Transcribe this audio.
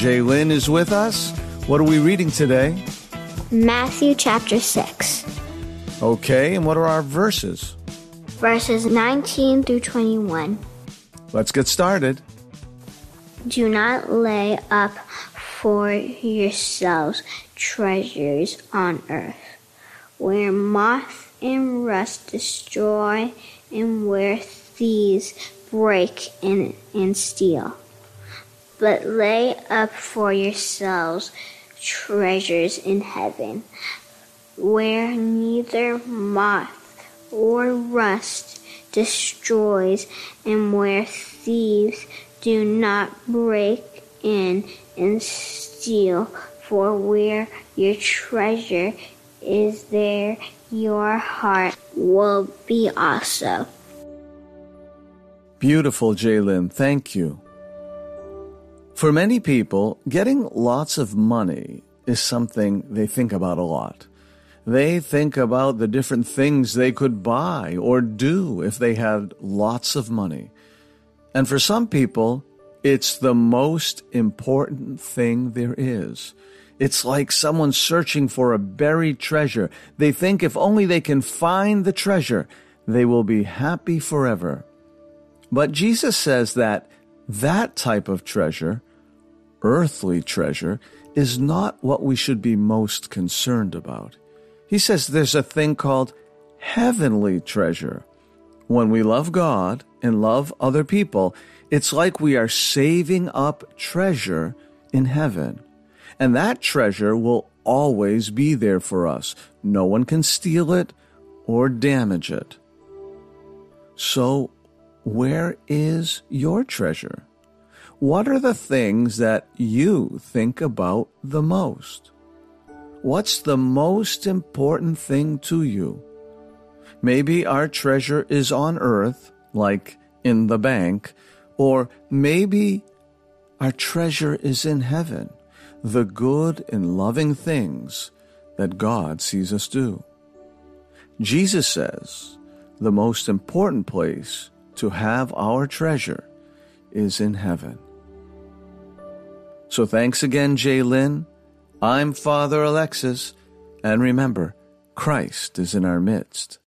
Jaylin is with us. What are we reading today? Matthew chapter 6. Okay, and what are our verses? Verses 19 through 21. Let's get started. Do not lay up for yourselves treasures on earth, where moth and rust destroy and where thieves break in and steal. But lay up for yourselves treasures in heaven, where neither moth or rust destroys and where thieves do not break in and steal. For where your treasure is, there your heart will be also. Beautiful, Jaylin. Thank you. For many people, getting lots of money is something they think about a lot. They think about the different things they could buy or do if they had lots of money. And for some people, it's the most important thing there is. It's like someone searching for a buried treasure. They think if only they can find the treasure, they will be happy forever. But Jesus says that type of treasure, earthly treasure, is not what we should be most concerned about. He says there's a thing called heavenly treasure. When we love God and love other people, it's like we are saving up treasure in heaven. And that treasure will always be there for us. No one can steal it or damage it. So, where is your treasure? What are the things that you think about the most? What's the most important thing to you? Maybe our treasure is on earth, like in the bank, or maybe our treasure is in heaven, the good and loving things that God sees us do. Jesus says the most important place to have our treasure is in heaven. So thanks again, Jaylin. I'm Father Alexis, and remember, Christ is in our midst.